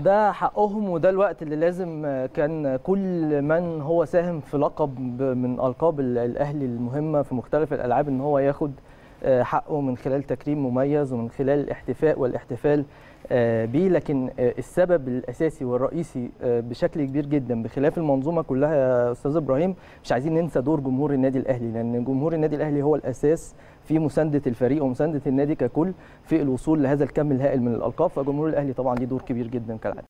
ده حقهم، وده الوقت اللي لازم كان كل من هو ساهم في لقب من ألقاب الأهلي المهمة في مختلف الألعاب إن هو ياخد حقه من خلال تكريم مميز ومن خلال الاحتفاء والاحتفال بيه. لكن السبب الأساسي والرئيسي بشكل كبير جدا بخلاف المنظومة كلها يا أستاذ إبراهيم، مش عايزين ننسى دور جمهور النادي الأهلي، لأن جمهور النادي الأهلي هو الأساس في مساندة الفريق ومساندة النادي ككل في الوصول لهذا الكم الهائل من الألقاب، فجمهور الأهلي طبعا ليه دور كبير جدا كالعادة.